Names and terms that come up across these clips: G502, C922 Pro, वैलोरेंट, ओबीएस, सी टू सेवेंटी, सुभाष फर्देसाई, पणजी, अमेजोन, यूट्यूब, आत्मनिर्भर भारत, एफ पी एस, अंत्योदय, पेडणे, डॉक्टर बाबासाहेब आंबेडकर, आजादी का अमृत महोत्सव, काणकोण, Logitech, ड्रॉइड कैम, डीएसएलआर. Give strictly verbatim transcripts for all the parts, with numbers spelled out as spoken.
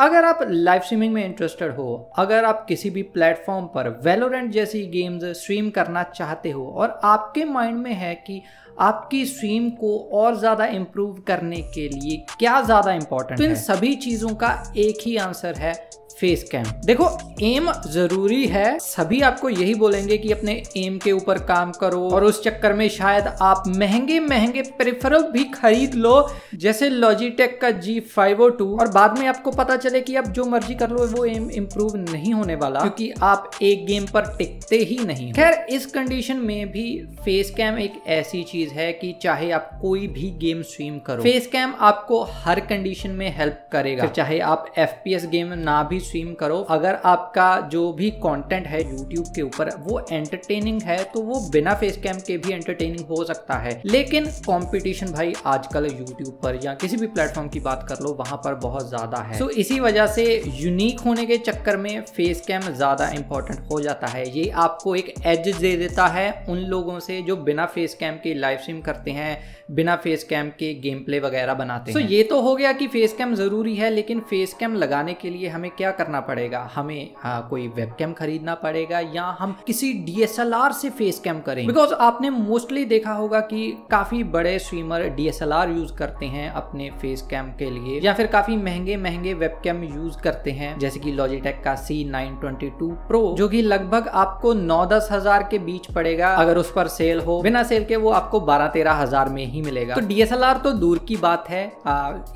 अगर आप live streaming में इंटरेस्टेड हो, अगर आप किसी भी प्लेटफॉर्म पर वैलोरेंट जैसी गेम्स स्ट्रीम करना चाहते हो और आपके माइंड में है कि आपकी स्ट्रीम को और ज़्यादा इम्प्रूव करने के लिए क्या ज़्यादा इम्पोर्टेंट तो इन सभी चीज़ों का एक ही आंसर है, फेस कैम। देखो, एम जरूरी है, सभी आपको यही बोलेंगे कि अपने एम के ऊपर काम करो और उस चक्कर में शायद आप महंगे महंगे पेरिफेरल भी खरीद लो जैसे लॉजिटेक का जी फाइव ओ टू और बाद में आपको पता चले कि आप जो मर्जी कर लो वो एम इम्प्रूव नहीं होने वाला क्योंकि आप एक गेम पर टिकते ही नहीं। खैर, इस कंडीशन में भी फेस कैम एक ऐसी चीज है कि चाहे आप कोई भी गेम स्ट्रीम करो, फेस कैम आपको हर कंडीशन में हेल्प करेगा। चाहे आप एफ पी एस गेम ना भी स्ट्रीम करो, अगर आपका जो भी कंटेंट है यूट्यूब के ऊपर वो एंटरटेनिंग है तो वो बिना फेस कैम के भी एंटरटेनिंग हो सकता है। लेकिन कंपटीशन भाई आजकल यूट्यूब पर या किसी भी प्लेटफॉर्म की बात कर लो वहां पर बहुत ज्यादा है। सो so, इसी वजह से यूनिक होने के चक्कर में फेस कैम ज्यादा इंपॉर्टेंट हो जाता है। ये आपको एक एज दे देता है उन लोगों से जो बिना फेस कैम के लाइव स्ट्रीम करते हैं, बिना फेस कैम के गेम प्ले वगैरह बनाते so, हैं। सो ये तो हो गया कि फेस कैम जरूरी है, लेकिन फेस कैम लगाने के लिए हमें क्या करना पड़ेगा? हमें आ, कोई वेबकैम खरीदना पड़ेगा या हम किसी डीएसएलआर से फेस कैम करें, बिकॉज आपने मोस्टली देखा होगा कि काफी बड़े स्ट्रीमर डीएसएलआर यूज करते हैं अपने फेस कैम के लिए या फिर काफी महंगे महंगे वेबकैम यूज करते हैं जैसे कि लॉजिटेक का C nine two two pro जो कि लगभग आपको नौ दस हजार के बीच पड़ेगा। अगर उस पर सेल हो, बिना सेल के वो आपको बारह तेरह हजार में ही मिलेगा। तो डीएसएलआर तो दूर की बात है,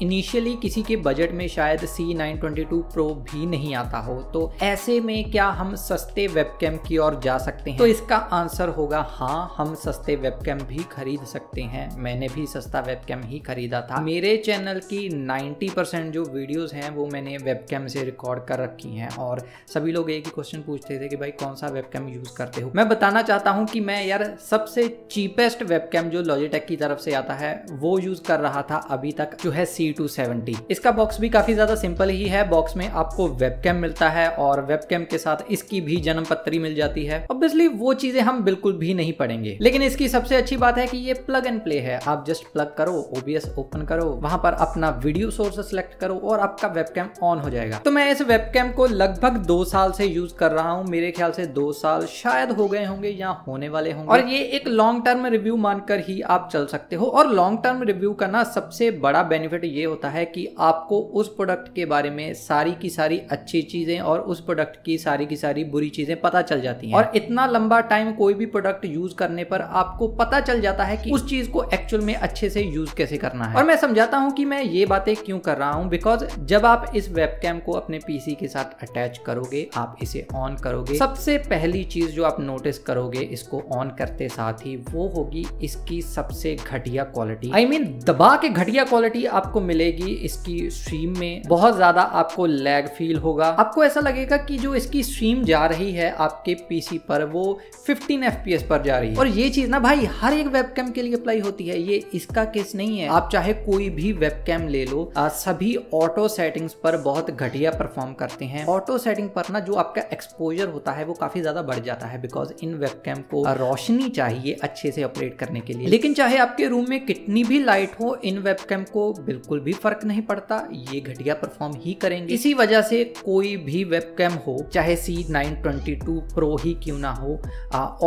इनिशियली किसी के बजट में शायद C nine two two pro भी नहीं आता हो। तो ऐसे में क्या हम सस्ते वेबकैम की ओर जा सकते हैं? तो इसका आंसर होगा हाँ, हम सस्ते वेबकैम भी खरीद सकते हैं। मैंने भी सस्ता वेबकैम ही खरीदा था। मेरे चैनल की नब्बे परसेंट जो वीडियोस हैं वो मैंने वेबकैम से रिकॉर्ड कर रखी हैं और सभी लोग एक ही क्वेश्चन पूछते थे कि भाई कौन सा वेबकैम यूज करते हो। मैं बताना चाहता हूँ कि मैं यार सबसे चीपेस्ट वेबकैम जो लॉजिटेक की तरफ से आता है वो यूज कर रहा था अभी तक, जो है सी टू सेवेंटी। इसका बॉक्स भी काफी ज्यादा सिंपल ही है। बॉक्स में आपको वेबकैम मिलता है और वेबकैम के साथ इसकी भी जन्म पत्री मिल जाती है। ऑब्वियसली वो चीजें हम बिल्कुल भी नहीं पढ़ेंगे, लेकिन इसकी सबसे अच्छी बात है कि ये प्लग एंड प्ले है। आप जस्ट प्लग करो, ओबीएस ओपन करो, वहां पर अपना वीडियो सोर्स सिलेक्ट करो और आपका वेबकैम ऑन हो जाएगा। तो मैं इस वेबकैम को लगभग दो साल से यूज कर रहा हूँ। मेरे ख्याल से दो साल शायद हो गए होंगे या होने वाले होंगे और ये एक लॉन्ग टर्म रिव्यू मानकर ही आप चल सकते हो। और लॉन्ग टर्म रिव्यू का ना सबसे बड़ा बेनिफिट ये होता है कि आपको उस प्रोडक्ट के बारे में सारी की सारी अच्छी चीजें और उस प्रोडक्ट की सारी की सारी बुरी चीजें पता चल जाती हैं। और इतना लंबा टाइम कोई भी प्रोडक्ट यूज करने पर आपको पता चल जाता है कि उस चीज को एक्चुअल में अच्छे से यूज कैसे करना है। और मैं समझाता हूं कि मैं ये बातें क्यों कर रहा हूं, बिकॉज जब आप इस वेबकैम को अपने पीसी के साथ अटैच करोगे, आप इसे ऑन करोगे, सबसे पहली चीज जो आप नोटिस करोगे इसको ऑन करते साथ ही वो होगी इसकी सबसे घटिया क्वालिटी। आई मीन दबा के घटिया क्वालिटी आपको मिलेगी। इसकी स्ट्रीम में बहुत ज्यादा आपको लैग फील होगा। आपको ऐसा लगेगा कि जो इसकी स्ट्रीम जा रही है आपके पीसी पर वो पंद्रह एफ पी एस पर जा रही है। और ये चीज ना भाई हर एक वेबकैम के लिए अप्लाई होती है, ये इसका केस नहीं है। आप चाहे कोई भी वेबकैम ले लो, सभी ऑटो सेटिंग्स पर बहुत घटिया परफॉर्म करते हैं। ऑटो सेटिंग पर ना जो आपका एक्सपोजर होता है वो काफी ज्यादा बढ़ जाता है बिकॉज इन वेबकैम को रोशनी चाहिए अच्छे से ऑपरेट करने के लिए। लेकिन चाहे आपके रूम में कितनी भी लाइट हो, इन वेबकैम को बिल्कुल भी फर्क नहीं पड़ता, ये घटिया परफॉर्म ही करेंगे। इसी वजह से कोई भी वेबकैम हो, चाहे C nine two two pro ही क्यों ना हो,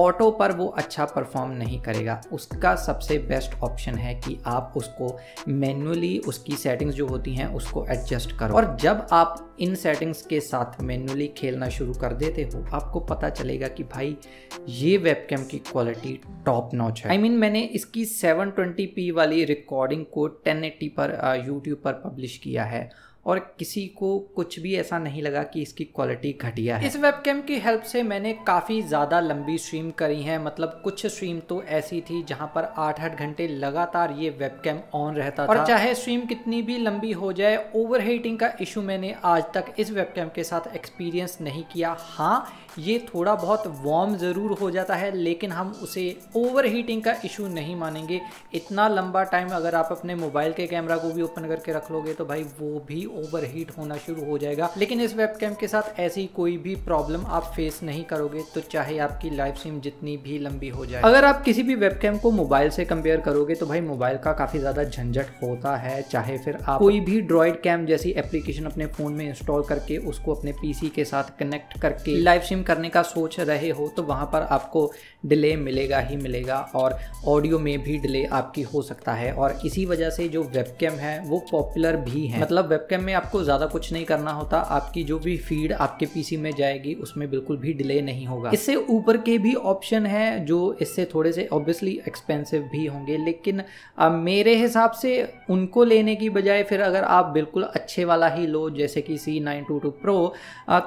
ऑटो पर वो अच्छा परफॉर्म नहीं करेगा। उसका सबसे बेस्ट ऑप्शन है कि आप उसको मैन्युअली उसकी सेटिंग्स जो होती हैं उसको एडजस्ट करो। और जब आप इन सेटिंग्स के साथ मैन्युअली खेलना शुरू कर देते हो, आपको पता चलेगा कि भाई ये वेबकैम की क्वालिटी टॉप नॉच है। आई I मीन mean, मैंने इसकी सेवन ट्वेंटी पी वाली रिकॉर्डिंग को टेन एटी पर यूट्यूब पर पब्लिश किया है और किसी को कुछ भी ऐसा नहीं लगा कि इसकी क्वालिटी घटिया है। इस वेबकैम की हेल्प से मैंने काफ़ी ज़्यादा लंबी स्ट्रीम करी है। मतलब कुछ स्ट्रीम तो ऐसी थी जहां पर आठ आठ घंटे लगातार ये वेबकैम ऑन रहता था और चाहे स्ट्रीम कितनी भी लंबी हो जाए, ओवरहीटिंग का इशू मैंने आज तक इस वेबकैम के साथ एक्सपीरियंस नहीं किया। हाँ, ये थोड़ा बहुत वार्म ज़रूर हो जाता है लेकिन हम उसे ओवरहीटिंग का इशू नहीं मानेंगे। इतना लंबा टाइम अगर आप अपने मोबाइल के कैमरा को भी ओपन करके रख लोगे तो भाई वो भी ओवरहीट होना शुरू हो जाएगा। लेकिन इस वेबकैम के साथ ऐसी कोई भी प्रॉब्लम आप फेस नहीं करोगे, तो चाहे आपकी लाइव स्ट्रीम जितनी भी लंबी हो जाए। अगर आप किसी भी वेबकैम को मोबाइल से कंपेयर करोगे तो भाई मोबाइल का काफी ज्यादा झंझट होता है, चाहे फिर आप कोई भी ड्रॉइड कैम जैसी एप्लीकेशन अपने फोन में इंस्टॉल करके उसको अपने पीसी के साथ कनेक्ट करके लाइव स्ट्रीम करने का सोच रहे हो, तो वहां पर आपको डिले मिलेगा ही मिलेगा और ऑडियो में भी डिले आपकी हो सकता है। और इसी वजह से जो वेबकैम है वो पॉपुलर भी है, मतलब वेबकैम में आपको ज्यादा कुछ नहीं करना होता, आपकी जो भी फीड आपके पीसी में जाएगी उसमें बिल्कुल भी डिले नहीं होगा। इससे ऊपर के भी ऑप्शन है जो इससे थोड़े से ऑब्वियसली एक्सपेंसिव भी होंगे, लेकिन अब मेरे हिसाब से उनको लेने की बजाय फिर अगर आप बिल्कुल अच्छे वाला ही लो जैसे कि C nine two two pro,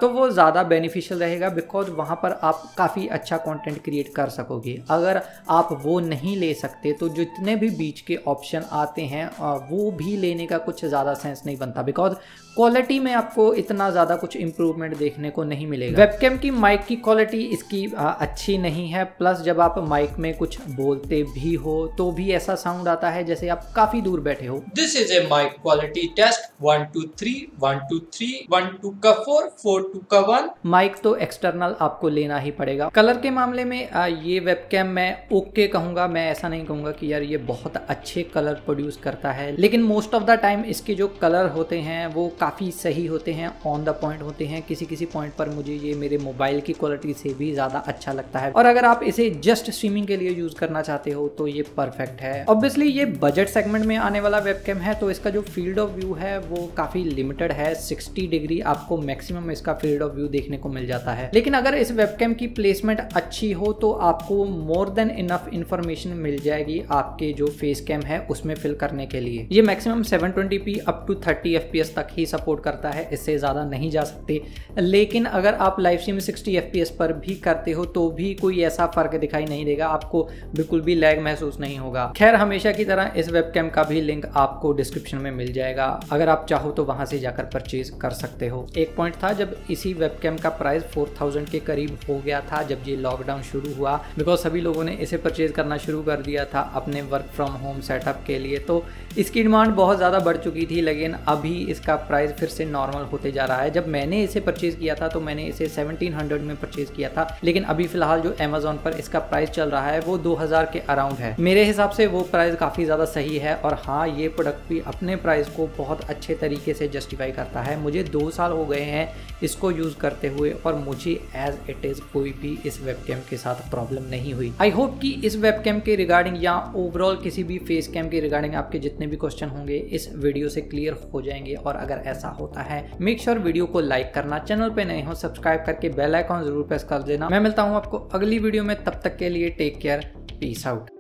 तो वो ज़्यादा बेनिफिशियल रहेगा, बिकॉज वहाँ पर आप काफ़ी अच्छा कंटेंट क्रिएट कर सकोगे। अगर आप वो नहीं ले सकते तो जितने भी बीच के ऑप्शन आते हैं वो भी लेने का कुछ ज़्यादा सेंस नहीं बनता, बिकॉज क्वालिटी में आपको इतना ज़्यादा कुछ इम्प्रूवमेंट देखने को नहीं मिलेगा। वेबकैम की माइक की क्वालिटी इसकी अच्छी नहीं है, प्लस जब आप माइक में कुछ बोलते भी हो तो भी ऐसा साउंड आता है जैसे आप काफ़ी दूर बैठे हो। This is a mic quality test, one two three one two three one two का फोर फोर टू का वन। माइक तो एक्सटर्नल आपको लेना ही पड़ेगा। कलर के मामले में ये वेबकैम मैं ओके कहूंगा, मैं ऐसा नहीं कहूंगा कि यार ये बहुत अच्छे कलर प्रोड्यूस करता है, लेकिन मोस्ट ऑफ द टाइम इसके जो कलर होते हैं वो काफ़ी सही होते हैं, ऑन द पॉइंट होते हैं। किसी किसी पॉइंट पर मुझे ये मेरे मोबाइल की क्वालिटी से भी ज़्यादा अच्छा लगता है, और अगर आप इसे जस्ट स्ट्रीमिंग के लिए यूज़ करना चाहते हो तो ये परफेक्ट है। ऑब्वियसली ये बजट सेगमेंट में आने वाला वेबकैम है, तो इसका जो फील्ड ऑफ व्यू है वो काफ़ी लिमिटेड है, साठ डिग्री आपको मैक्सिमम इसका फील्ड ऑफ व्यू देखने को मिल जाता है। लेकिन अगर इस वेबकैम की प्लेसमेंट अच्छी हो तो आपको मोर देन इनफ इन्फॉर्मेशन मिल जाएगी आपके जो फेस कैम है उसमें फिल करने के लिए। ये maximum seven twenty p up to thirty एफ पी एस तक ही सपोर्ट करता है, इससे ज़्यादा नहीं जा सकते। लेकिन अगर आप live stream sixty एफ पी एस पर भी करते हो तो भी कोई ऐसा फर्क दिखाई नहीं देगा, आपको बिल्कुल भी लैग महसूस नहीं होगा। खैर, हमेशा की तरह इस वेबकैम का भी लिंक आपको डिस्क्रिप्शन में मिल जाएगा, अगर आप चाहो तो वहां से जाकर परचेज कर सकते हो। एक पॉइंट था जब इसी वेबकैम का प्राइस फोर थाउजेंड के करीब हो गया था जब ये लॉकडाउन शुरू हुआ, बिकॉज सभी लोगों ने इसे परचेज करना शुरू कर दिया था अपने वर्क फ्रॉम होम सेटअप के लिए, तो इसकी डिमांड बहुत ज़्यादा बढ़ चुकी थी। लेकिन अभी इसका प्राइस फिर से नॉर्मल होते जा रहा है। जब मैंने इसे परचेज किया था तो मैंने इसे सेवनटीन हंड्रेड में परचेज किया था, लेकिन अभी फिलहाल जो अमेजोन पर इसका प्राइस चल रहा है वो दो हज़ार के अराउंड है। मेरे हिसाब से वो प्राइस काफ़ी ज़्यादा सही है, और हाँ, ये प्रोडक्ट भी अपने प्राइस को बहुत अच्छे तरीके से जस्टिफाई करता है। मुझे दो साल हो गए हैं इसको यूज़ करते हुए और मुझे एज इट इज़ कोई भी इस वेबकैम के साथ प्रॉब्लम नहीं हुई। आई होप कि इस वेबकैम के रिगार्डिंग या ओवरऑल किसी भी फेस कैम के रिगार्डिंग आपके जितने भी क्वेश्चन होंगे इस वीडियो से क्लियर हो जाएंगे, और अगर ऐसा होता है मेक श्योर वीडियो को लाइक करना, चैनल पर नए हो सब्सक्राइब करके बेल आइकॉन जरूर प्रेस कर देना। मैं मिलता हूँ आपको अगली वीडियो में, तब तक के लिए टेक केयर, पीस आउट।